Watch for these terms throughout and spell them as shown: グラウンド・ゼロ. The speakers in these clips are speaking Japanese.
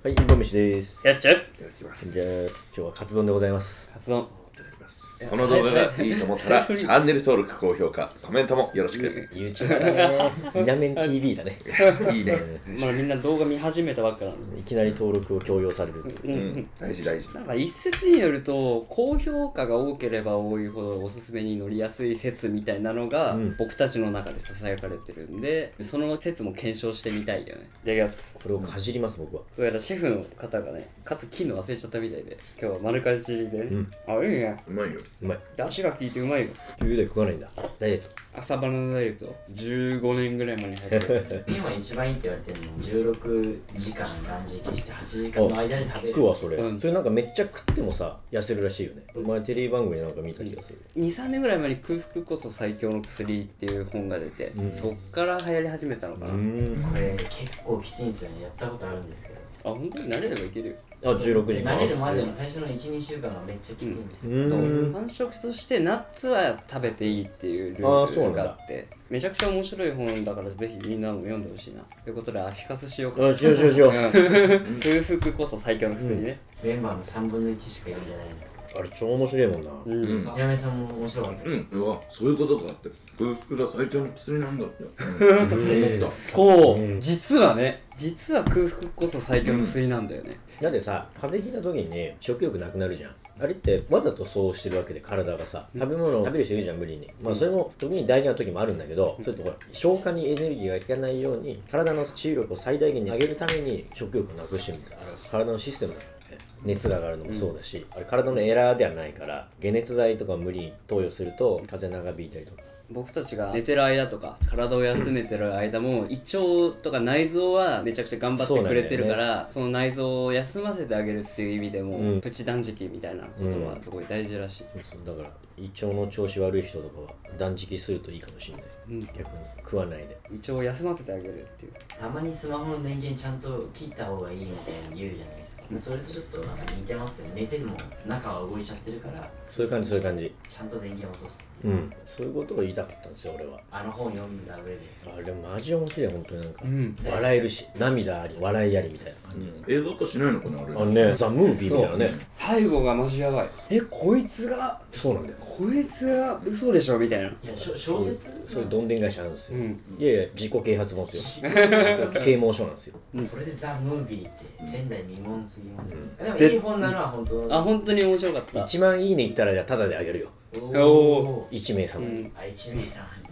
はい、インド飯です。やっちゃう。いただきます。じゃあ、今日はカツ丼でございます。カツ丼。いただきます。この動画がいいと思ったら、チャンネル登録、高評価、コメントもよろしく。YouTube だね。みなめん TV だね。いいね。まあ、みんな動画見始めたばっかなんで。いきなり登録を強要されるという。うん、大事大事。なんか一説によると、高評価が多ければ多いほどおすすめに乗りやすい説みたいなのが、僕たちの中で囁かれてるんで、その説も検証してみたいよね。いただきます。これをかじります、僕は。シェフの方がね、かつ切るの忘れちゃったみたいで、今日は丸かじりで、あ、いいね。うまいよ。うまい。だしが効いてうまいよ。冬で食わないんだ。ダイエット。朝バナナダイエット。15年ぐらい前に入ってます。今一番いいって言われてるの、16時間断食して8時間の間に食べる。食うわそれ。それなんかめっちゃ食ってもさ、痩せるらしいよね。前テレビ番組でなんか見た気がする。2、3年ぐらい前に空腹こそ最強の薬っていう本が出て、そっから流行り始めたのかな。これ結構きついんですよね。やったことあるんですけど。あ、本当に慣れればいけるよ。あ、16時間。慣れるまでの最初の1、2週間がめっちゃきついんですよ。そう、完食としてナッツは食べていいっていうルールがあって、めちゃくちゃ面白い本だからぜひみんなも読んでほしいな。ということでアフィカスしようか。あ、しよう。空腹こそ最強の薬ね。メンバーの3分の1しか読んでないんだ。あれ超面白いもんな。やめさんも面白かった。うわ、そういうことかって。空腹が最強の薬なんだって思った。そう、実は空腹こそ最強の薬なんだよね。だってさ、風邪ひいた時にね、食欲なくなるじゃん。あれってわざとそうしてるわけで、体がさ、食べ物を食べる人いるじゃん、無理に。まあそれも特に大事な時もあるんだけど、それってほら、消化にエネルギーがいかないように体の治癒力を最大限に上げるために食欲をなくしてるみたいな、体のシステムだよね。熱が上がるのもそうだし、あれ体のエラーではないから、解熱剤とか無理に投与すると風邪長引いたりとか。僕たちが寝てる間とか体を休めてる間も、胃腸とか内臓はめちゃくちゃ頑張ってくれてるから、その内臓を休ませてあげるっていう意味でもプチ断食みたいなことはすごい大事らしい。だから胃腸の調子悪い人とかは断食するといいかもしれない。逆に食わないで胃腸を休ませてあげるっていう。たまにスマホの電源ちゃんと切った方がいいみたいに言うじゃないですか。それとちょっとなんか似てますよね。寝ても中は動いちゃってるから、そういう感じちゃんと電源を落とす。そういうことを言いたかったんですよ、俺は。あの本読んだ上で。あれマジ面白い、本当に。なんか笑えるし、涙あり笑いありみたいな感じ。映画化しないのかな、あれ。あのね、ザ・ムービーみたいなね。最後がマジやばい。え、こいつが、そうなんだよ、こいつが嘘でしょみたいな。いや、小説そういうどんでん返しあるんですよ。いやいや、自己啓発本ですよ。啓蒙書なんですよ。それでザ・ムービーって前代未聞すぎます。でもいい本なのは本当。あ、本当に面白かった。1万いいねいったら、じゃあタダであげるよ。1名様に。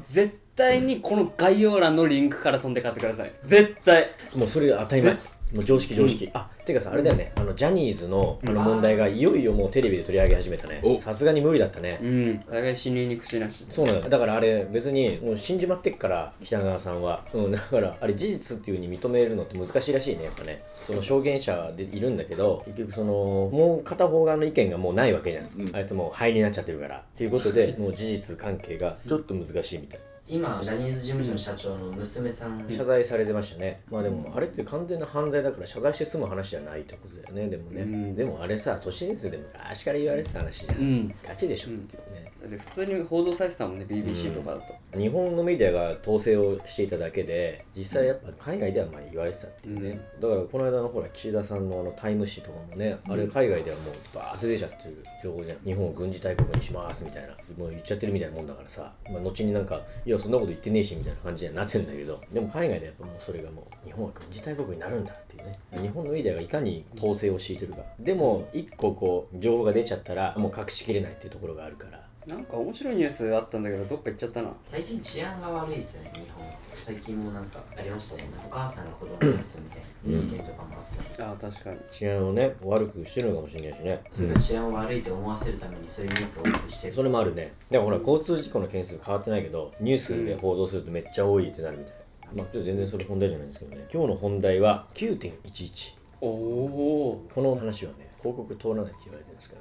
絶対にこの概要欄のリンクから飛んで買ってください。絶対。もうそれが当たり前。もう常識。あ、てかさ、あれだよね、ジャニーズのあの問題がいよいよもうテレビで取り上げ始めたね。さすがに無理だったね。お互い死にに口なし。そうなんだ。だからあれ別にもう死んじまってっから、北川さんは。だからあれ事実っていう風に認めるのって難しいらしいね、やっぱね。その証言者でいるんだけど、結局そのもう片方側の意見がもうないわけじゃん。あいつもう灰になっちゃってるからっていうことで、もう事実関係がちょっと難しいみたい。今ジャニーズ事務所の社長の娘さん、謝罪されてましたね。まあでもあれって完全な犯罪だから、謝罪して済む話じゃないってことだよね。でもね、でもあれさ、都市伝説で昔から言われてた話じゃん。ガチでしょっていうね。普通に報道されてたもんね、 BBC とかだと。日本のメディアが統制をしていただけで、実際やっぱ海外ではまあ言われてたっていうね。だからこの間のほら、岸田さんのタイム誌とかもね、あれ海外ではもうバーって出ちゃってる情報じゃん。日本を軍事大国にしますみたいな、もう言っちゃってるみたいなもんだからさ、まあ後になんかそんなこと言ってねえしみたいな感じになってんだけど、でも海外でやっぱもうそれがもう日本は軍事大国になるんだっていうね。日本のメディアがいかに統制を敷いてるか。でも一個こう情報が出ちゃったらもう隠しきれないっていうところがあるから。なんか面白いニュースあったんだけど、どっか行っちゃったな。最近治安が悪いですよね、日本。最近もなんかありましたね、お母さんが子供を刺すみたいな事件とかもあった。あ、確かに治安をね悪くしてるのかもしれないしね。それが治安を悪いと思わせるためにそういうニュースを多くしてる。それもあるね。でもほら、交通事故の件数変わってないけど、ニュースで報道するとめっちゃ多いってなるみたいな。まあちょっと全然それ本題じゃないんですけどね。今日の本題は 9.11。この話はね、広告通らないって言われてるんですけ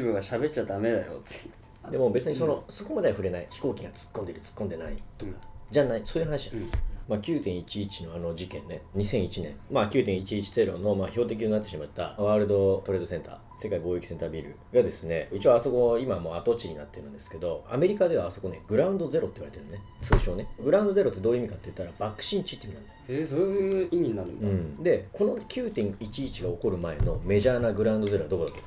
どね。 YouTube が喋っちゃダメだよって。でも別にそこまでは触れない。飛行機が突っ込んでる突っ込んでないとかじゃない、そういう話じゃない。まあ、9.11 のあの事件ね、2001年、まあ、9.11 テロのまあ標的になってしまったワールドトレードセンター、世界貿易センタービルがですね、一応あそこ今もう跡地になってるんですけど、アメリカではあそこね、グラウンドゼロって言われてるね、通称ね。グラウンドゼロってどういう意味かって言ったら、爆心地って意味なんだよ。そういう意味になるんだ。うん、で、この 9.11 が起こる前のメジャーなグラウンドゼロはどこだっけ？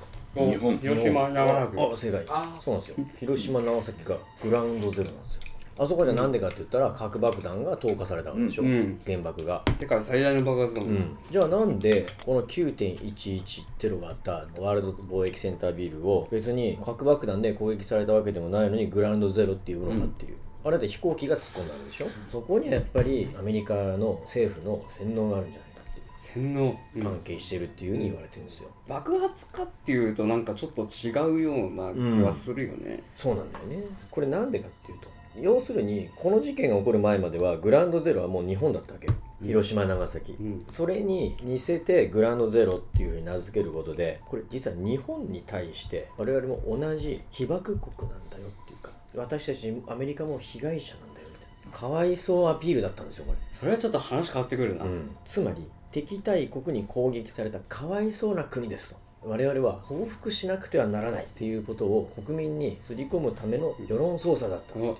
広島、長崎。あ、正解。そうなんですよ。広島、長崎がグラウンドゼロなんですよ。あそこじゃなんでかって言ったら、核爆弾が投下されたわけでしょ、原爆が。世界最大の爆発だもん、じゃあなんでこの 9.11 テロがあったワールド貿易センタービルを別に核爆弾で攻撃されたわけでもないのにグラウンドゼロっていうのかっていう、あれで飛行機が突っ込んだんでしょ。そこにはやっぱりアメリカの政府の洗脳があるんじゃないかっていう、洗脳関係してるっていうふうに言われてるんですよ。爆発かっていうとなんかちょっと違うような気はするよね、そうなんだよね。これなんでかっていうと、要するにこの事件が起こる前まではグラウンドゼロはもう日本だったわけよ、広島長崎、それに似せてグラウンドゼロっていうふうに名付けることで、これ実は日本に対して我々も同じ被爆国なんだよっていうか、私たちアメリカも被害者なんだよみたいな、かわいそうアピールだったんですよこれ。それはちょっと話変わってくるな、つまり敵対国に攻撃されたかわいそうな国ですと、我々は報復しなくてはならないっていうことを国民に刷り込むための世論操作だったっていう。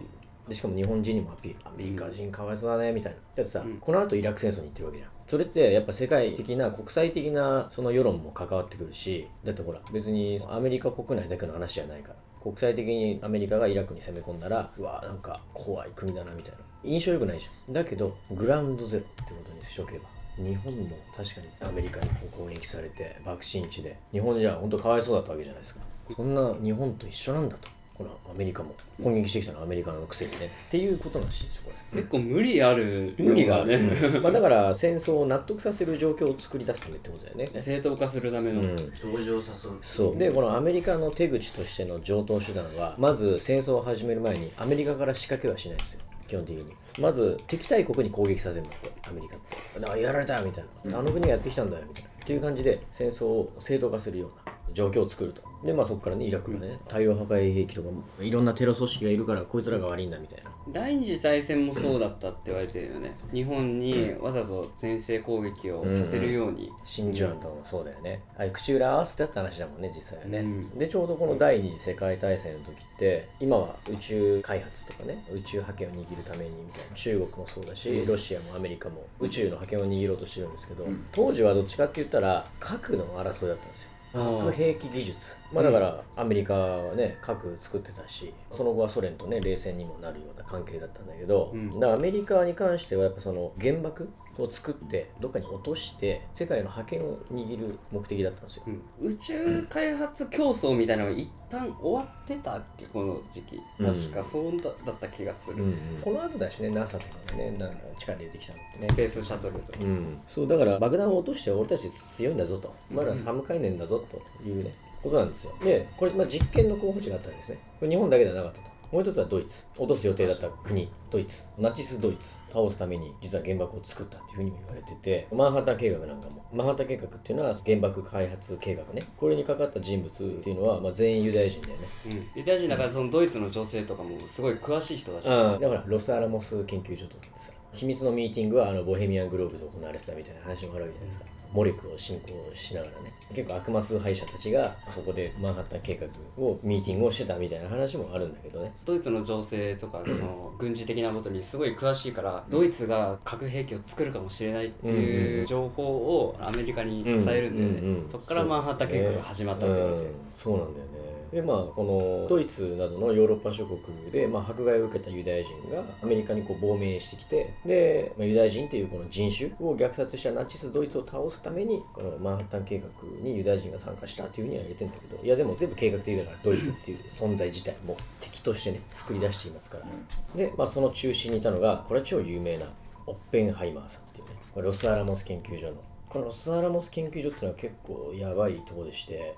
でしかも日本人にもアピール、アメリカ人かわいそうだねみたいな。だってさ、この後イラク戦争に行ってるわけじゃん。それってやっぱ世界的な国際的なその世論も関わってくるし、だってほら別にアメリカ国内だけの話じゃないから、国際的にアメリカがイラクに攻め込んだら、うわなんか怖い国だなみたいな印象良くないじゃん。だけどグラウンドゼロってことにしとけば、日本も確かにアメリカに攻撃されて爆心地で、日本じゃ本当かわいそうだったわけじゃないですか。そんな日本と一緒なんだと、このアメリカも攻撃してきたのはアメリカのくせにねっていうことらしいですよこれ。結構無理ある、無理がある、まあだから戦争を納得させる状況を作り出すためってことだよね、正当化するための、同情を誘う。そうで、このアメリカの手口としての常套手段は、まず戦争を始める前にアメリカから仕掛けはしないですよ基本的に。まず敵対国に攻撃させるんだってアメリカって、だからやられたみたいな、あの国がやってきたんだよみたいなっていう感じで戦争を正当化するような状況を作ると。でまあそこからね、イラクがね大量破壊兵器とかいろんなテロ組織がいるからこいつらが悪いんだみたいな。第二次大戦もそうだったって言われてるよね、日本にわざと先制攻撃をさせるように。真珠湾とかもそうだよね、あれ口裏合わせてあった話だもんね実際はね、でちょうどこの第二次世界大戦の時って、今は宇宙開発とかね、宇宙覇権を握るためにみたいな、中国もそうだしロシアもアメリカも宇宙の覇権を握ろうとしてるんですけど、当時はどっちかって言ったら核の争いだったんですよ、核兵器技術。まあだからアメリカはね核作ってたし、その後はソ連とね冷戦にもなるような関係だったんだけど、だからアメリカに関してはやっぱその原爆を作ってどっかに落として世界の覇権を握る目的だったんですよ、宇宙開発競争みたいなのは一旦終わってたっけこの時期、確かそうだった気がする、この後だしね NASA とかねなんか力入れてきたのってね、スペースシャトルとか、そうだから爆弾を落として俺たち強いんだぞと、まだ寒海年だぞというねことなんですよ。でこれ、まあ、実験の候補地があったんですね。これ日本だけではなかったと。もう一つはドイツ、落とす予定だった国ドイツ、ナチスドイツ倒すために実は原爆を作ったっていうふうにも言われてて、マンハッタン計画なんかも、マンハッタン計画っていうのは原爆開発計画ね、これにかかった人物っていうのは、まあ、全員ユダヤ人だよね、ユダヤ人だから、そのドイツの女性とかもすごい詳しい人だし、だからロスアラモス研究所とかですから秘密のミーティングはあのボヘミアングローブで行われてたみたいな話もあるわけじゃないですか。モレクを信仰しながらね、結構悪魔崇拝者たちがそこでマンハッタン計画をミーティングをしてたみたいな話もあるんだけどね。ドイツの情勢とかその軍事的なことにすごい詳しいから、ドイツが核兵器を作るかもしれないっていう情報をアメリカに伝えるんだよね。そこからマンハッタン計画が始まったって言われて、そうなんだよね。でまあこのドイツなどのヨーロッパ諸国で、まあ、迫害を受けたユダヤ人がアメリカにこう亡命してきて、で、まあ、ユダヤ人っていうこの人種を虐殺したナチスドイツを倒すためにこのマンハッタン計画にユダヤ人が参加したっていうふうには言ってるんだけど、いやでも全部計画的だからドイツっていう存在自体も敵としてね作り出していますから、で、まあ、その中心にいたのがこれは超有名なオッペンハイマーさんっていうね、これロスアラモス研究所の、このロスアラモス研究所っていうのは結構やばいとこでして。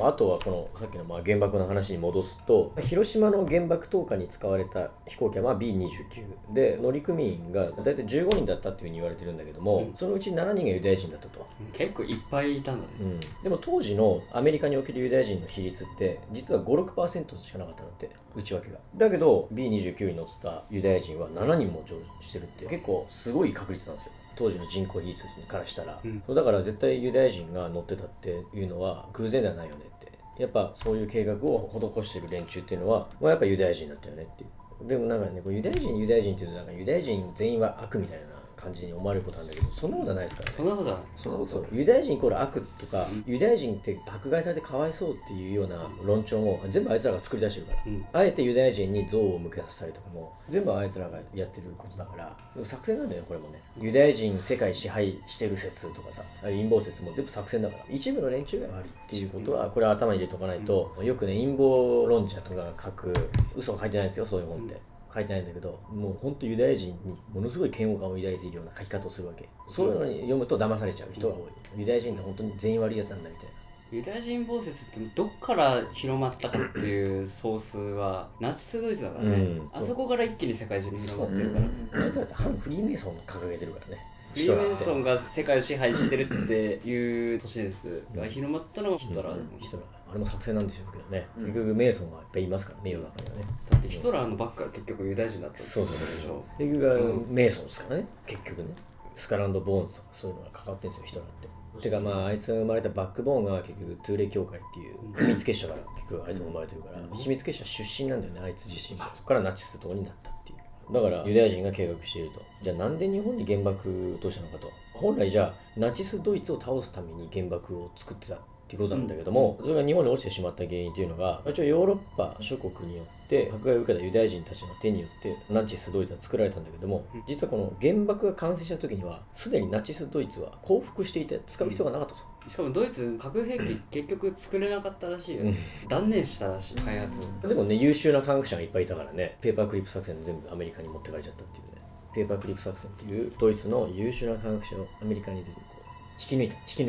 あとはこのさっきの原爆の話に戻すと、広島の原爆投下に使われた飛行機は B29 で、乗組員が大体15人だったっていうふうに言われてるんだけども、そのうち7人がユダヤ人だったと。結構いっぱいいたんだね。でも当時のアメリカにおけるユダヤ人の比率って実は 5-6% しかなかったのって、内訳が。だけど B29 に乗ってたユダヤ人は7人も乗乗してるって結構すごい確率なんですよ、当時の人口比率からしたら。そうだから絶対ユダヤ人が乗ってたっていうのは偶然ではないよねって、やっぱそういう計画を施してる連中っていうのは、まあ、やっぱユダヤ人だったよねっていう。でもなんかね、ユダヤ人っていうとなんかユダヤ人全員は悪みたいな感じに思われることなんだけど、そんなことはないですからね。そんなことはない。そんなことはない。ユダヤ人イコール悪とか、ユダヤ人って迫害されてかわいそうっていうような論調も全部あいつらが作り出してるから、あえてユダヤ人に憎悪を向けさせたりとかも全部あいつらがやってることだから、作戦なんだよこれもね。ユダヤ人世界支配してる説とかさ、陰謀説も全部作戦だから、一部の連中が悪いっていうことはこれは頭に入れとかないと。よくね、陰謀論者とかが書く、嘘を書いてないですよそういう本って、書いてないんだけど、もうほんとユダヤ人にものすごい嫌悪感を抱いているような書き方をするわけ。そういうのに読むと騙されちゃう人が多い。ユダヤ人って本当に全員悪いやつなんだみたいな。ユダヤ人謀説ってどっから広まったかっていうソースはナチスドイツだからね、あそこから一気に世界中に広まってるから。あいつらって反フリーメイソンが掲げてるからね。フリーメイソンが世界を支配してるっていう都市ですが、広まったのはヒトラー。あれも作戦なんでしょうけどね、結局メイソンがいっぱいいますからね、世の中にはね。だってヒトラーのばっか結局ユダヤ人だったんでしょ。そうそうそう、結局メイソンですからね。結局ね、スカランド・ボーンズとかそういうのがかかってるんですよヒトラーって。てかまあ、あいつが生まれたバックボーンが結局トゥーレ教会っていう秘密結社から結局あいつも生まれてるから、秘密結社出身なんだよねあいつ自身が。そこからナチス党になったっていう。だからユダヤ人が計画していると。じゃあなんで日本に原爆をどうしたのかと。本来じゃあナチスドイツを倒すために原爆を作ってたっていうことなんだけども、それが日本に落ちてしまった原因っていうのが、一応ヨーロッパ諸国によって迫害を受けたユダヤ人たちの手によってナチスドイツは作られたんだけども、実はこの原爆が完成した時にはすでにナチスドイツは降伏していて使う必要がなかったと。しかもドイツ核兵器結局作れなかったらしいよね、断念したらしい開発。でもね、優秀な科学者がいっぱいいたからね、ペーパークリップ作戦全部アメリカに持ってかれちゃったっていうね。ペーパークリップ作戦っていうドイツの優秀な科学者をアメリカに全部こう引き抜いた。引き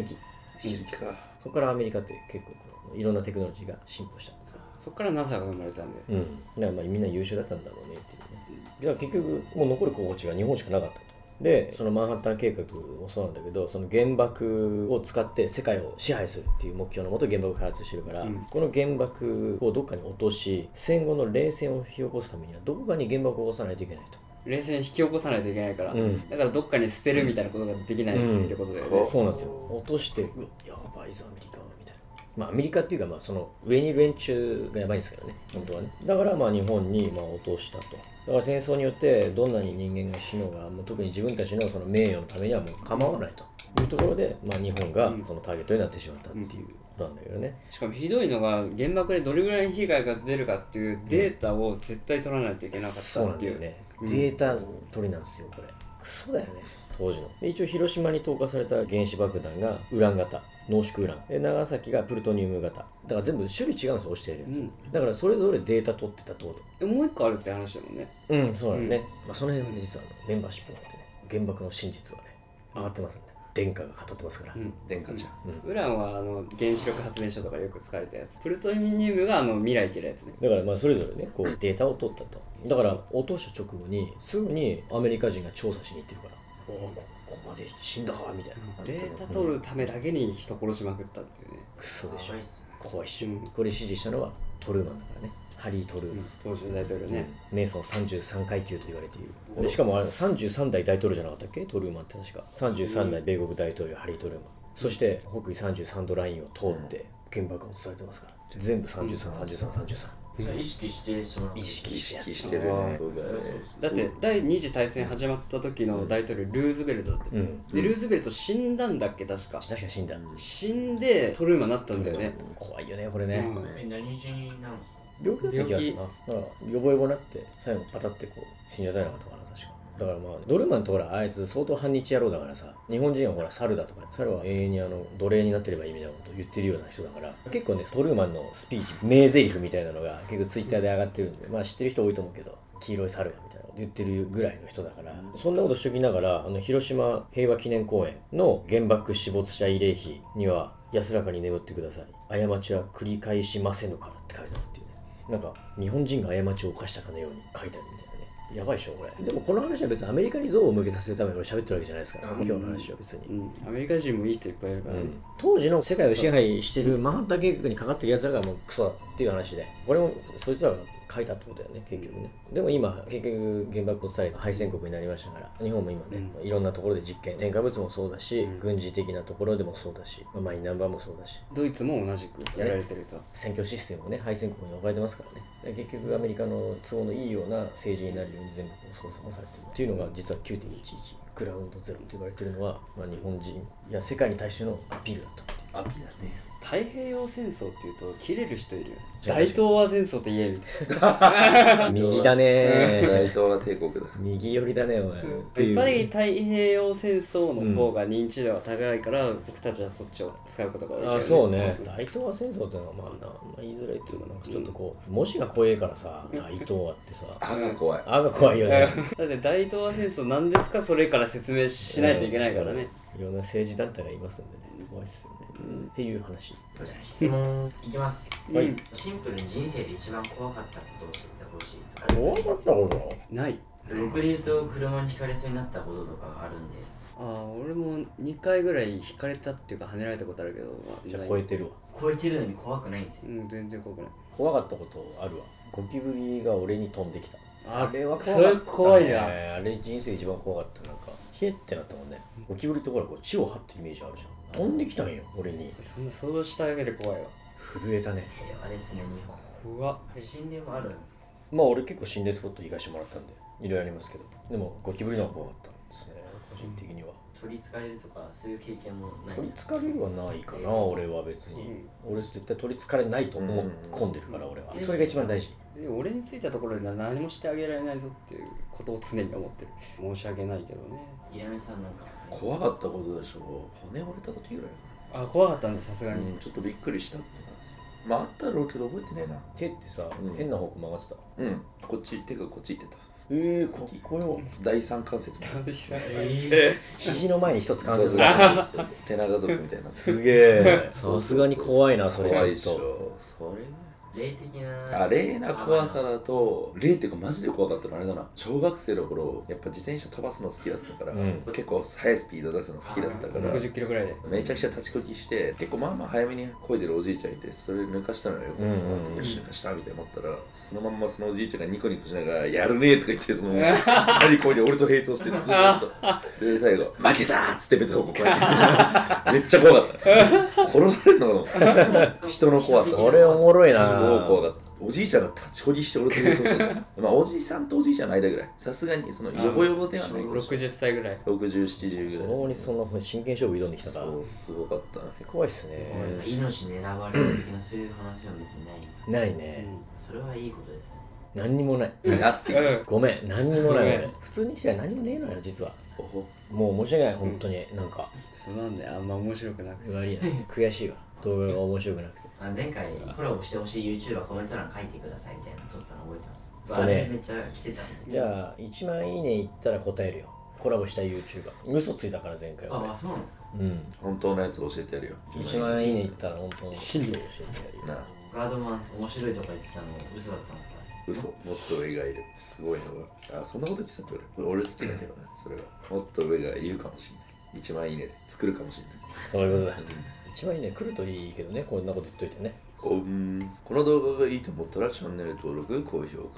抜きか。そこからアメリカって結構いろんなテクノロジーが進歩したんですよ。そこから NASA が生まれたんで、だからまあみんな優秀だったんだろうねっていうね。だから結局もう残る候補地が日本しかなかったと。でそのマンハッタン計画もそうなんだけど、その原爆を使って世界を支配するっていう目標のもと原爆開発してるから、この原爆をどっかに落とし、戦後の冷戦を引き起こすためにはどこかに原爆を落とさないといけないと。冷戦引き起こさないといけないから、だからどっかに捨てるみたいなことができないってことだよね。そうなんですよ。落としてうわやばいぞアメリカはみたいな。まあアメリカっていうか、まあその上にいる連中がやばいんですけどね本当はね。だからまあ日本にまあ落としたと。だから戦争によってどんなに人間が死のうが、もう特に自分たちのその名誉のためにはもう構わないというところで、まあ日本がそのターゲットになってしまったっていう。なんだけどね。しかもひどいのが、原爆でどれぐらい被害が出るかっていうデータを絶対取らないといけなかったっていう、ね、データ取りなんですよこれ。クソだよね当時の。一応広島に投下された原子爆弾がウラン型、濃縮ウランで、長崎がプルトニウム型だから全部種類違うんですよ押してるやつ、だからそれぞれデータ取ってたと。もう一個あるって話だもんね。そうだね、その辺も実はメンバーシップがあってね、原爆の真実はね上がってますんで、電化が語ってますから。電化じゃん。ウランはあの原子力発電所とかでよく使われたやつ、プルトニウムがあの未来っていうやつね。だからまあそれぞれねこうデータを取ったと。だから落とした直後にすぐにアメリカ人が調査しに行ってるから、おおここまで死んだかみたいな。データ取るためだけに人殺しまくったっていうね。クソでしょ怖いっしょ。これ支持したのはトルーマンだからね、ハリー・トルーマン。当時の大統領ね。メイソン33階級と言われている。しかもあれ33代大統領じゃなかったっけトルーマンって。確か33代米国大統領ハリー・トルーマン、そして北緯33度ラインを通って原爆が落とされてますから、全部333333。意識してしまう。意識してる。だって第二次大戦始まった時の大統領ルーズベルトだって。でルーズベルト死んだんだっけ確か。確か死んだ。死んでトルーマンになったんだよね。怖いよねこれね。何人なんですか。病気だった気がするな。だからヨボヨボなって最後パタってこう死んじゃなかったかな確か。だからまあドルマンとほらあいつ相当反日野郎だからさ、日本人はほら猿だとか、猿は永遠にあの奴隷になってればいいみたいなこと言ってるような人だから、結構ねトルーマンのスピーチ名台詞みたいなのが結構ツイッターで上がってるんで、まあ知ってる人多いと思うけど、黄色い猿がみたいなこと言ってるぐらいの人だから、そんなことしときながら広島平和記念公園の原爆死没者慰霊碑には安らかに眠ってください。過ちは繰り返しませぬからって書いてあるっていうね。なんか、日本人が過ちを犯したかのように書いてあるみたいなね。やばいでしょ、これ。でもこの話は別にアメリカに像を向けさせるために俺喋ってるわけじゃないですから、今日の話は別に、アメリカ人もいい人いっぱいいるからね。当時の世界を支配してるマンハッタン計画にかかってるやつらがもうクソだっていう話で、これもそいつらが書いたってことだよね、結局ね。でも今、結局原爆を伝えて敗戦国になりましたから、日本も今ね、いろんなところで実験、添加物もそうだし、軍事的なところでもそうだし、マイナンバーもそうだし、ドイツも同じくやられてると。選挙システムをね、敗戦国に置かれてますからね。結局アメリカの都合のいいような政治になるように全部操作もされてるっていうのが、実は 9.11 グラウンドゼロと言われてるのは、まあ、日本人や世界に対してのアピールだった。アピールだね。太平洋戦争っていうと切れる人いるよね。大東亜戦争って言えみたいな。右だね。大東亜帝国だ。右寄りだねお前。やっぱり太平洋戦争の方が認知度が高いから、僕たちはそっちを使うことが多い、ね。あ、そうね。大東亜戦争ってのはまあな、まあ、言いづらいっていうかなんかちょっとこう、文字が怖いからさ、大東亜ってさ。あが怖い。あが怖いよね。だって大東亜戦争なんですか、それから説明しないといけないからね。いろんな政治団体がいますんでね。怖いっすよね。っていう話。じゃあ質問いきます。はい。シンプルに人生で一番怖かったことを教えてほしいとか。怖かったこと？ない。僕で言うと車にひかれそうになったこととかがあるんで。ああ、俺も2回ぐらいひかれたっていうか跳ねられたことあるけど、まあ、じゃあ超えてるわ。超えてるのに怖くないんですよ。うん、全然怖くない。怖かったことあるわ。ゴキブリが俺に飛んできた。あれは怖かったね。怖いな。あれ人生一番怖かったなんか。へってなったもんね。ゴキブリってほらこう血を張ってイメージあるじゃん。飛んできたんよ、俺に。そんな想像しただけで怖いわ。震えたね。平和ですね、日本。心霊もあるんですか？まあ俺結構心霊スポット行かしてもらったんで、いろいろありますけど。でもゴキブリの方が怖かったんですね、個人的には。取りつかれるとか、そういう経験もないですか？取りつかれるはないかな、俺は別に。俺絶対取りつかれないと思い込んでるから、俺は。それが一番大事。俺についたところで何もしてあげられないぞっていうことを常に思ってる。申し訳ないけどね。イラメさんなんか怖かったことでしょ。骨折れた時ぐらいかな。あ、怖かったんだ、さすがに。ちょっとびっくりしたって感じ。まああったろうけど覚えてねえな。手ってさ、変な方向曲がってた。うん、こっち、手がこっち行ってた。ここよ。第三関節。肘の前に一つ関節が。手長族みたいな。すげえ。さすがに怖いな、それちょっと。怖いでしょ。それ霊的な。あ、霊な怖さだと、霊っていうかマジで怖かったのあれだな。小学生の頃やっぱ自転車飛ばすの好きだったから、結構速いスピード出すの好きだったから、60キロぐらいでめちゃくちゃ立ちこぎして、結構まあまあ早めに漕いでるおじいちゃんいて、それ抜かしたのよ。よし抜かしたみたいに思ったら、そのまんまそのおじいちゃんがニコニコしながら「やるね」とか言って、そのチャリこいで俺と並走してずっとで、最後「負けた!」っつって別の方向こうやって、めっちゃ怖かった。殺されるのかな、人の怖さ。俺おもろいな。怖かった。おじいちゃんが立ちこぎして俺と並走して、まあおじさんとおじいちゃんの間ぐらい、さすがにそのヨボヨボではない。60歳ぐらい、60、70ぐらい。子供にそんな真剣勝負挑んできたから、すごかった。怖いっすね。命狙われる的なそういう話は別にないんですか？ないね。それはいいことですね。何にもない。ごめん、何にもない。普通にしては何もねえのよ、実は。もう申し訳ない、本当に。なんかそうなんだよ、あんま面白くなくて悔しいわ、動画が面白くなくて。前回コラボしてほしい YouTuber コメント欄書いてくださいみたいなの撮ったの覚えてます？あれめっちゃ来てたんで。じゃあ1万いいねいったら答えるよ、コラボした YouTuber。 嘘ついたから前回は。あ、そうなんですか。うん、本当のやつ教えてやるよ。1万いいねいったら本当のやつ教えてやるよ。ガードマン面白いとか言ってたの嘘だったんですか？嘘、もっと上がいる。すごいな。あ、そんなこと言ってたって俺好きだけどね、それは。もっと上がいるかもしれない。1万いいねで作るかもしれない。そういうことだ。一番いいね来るといいけどね、こんなこと言っといてね。この動画がいいと思ったらチャンネル登録、高評価、コメン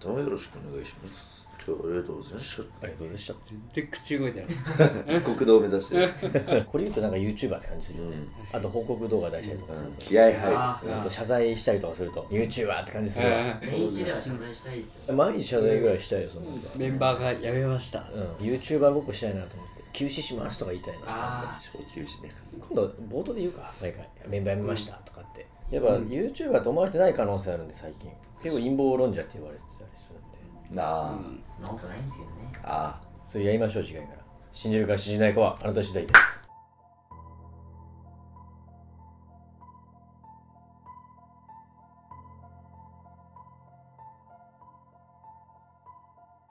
トもよろしくお願いします。今日はありがとうございました。ありがとうございました。全然口動いてない。国道を目指してる。これ言うとなんか YouTuber って感じするよね。あと報告動画出したりとかすると気合入る。謝罪したりとかすると YouTuber って感じする。年一では謝罪したいですよ。毎日謝罪ぐらいしたいよ。メンバーが辞めました、 YouTuber ごっこしたいなと思って、休止しますとか言いたいな。小休止ね。今度冒頭で言うか、毎回メンバー辞めましたとかって。やっぱ YouTuber と思われてない可能性あるんで、最近結構陰謀論者って言われてたりするんで。なあ、そんなことないんですけどね。ああ、それやりましょう次回から。信じるか信じないかはあなた次第です。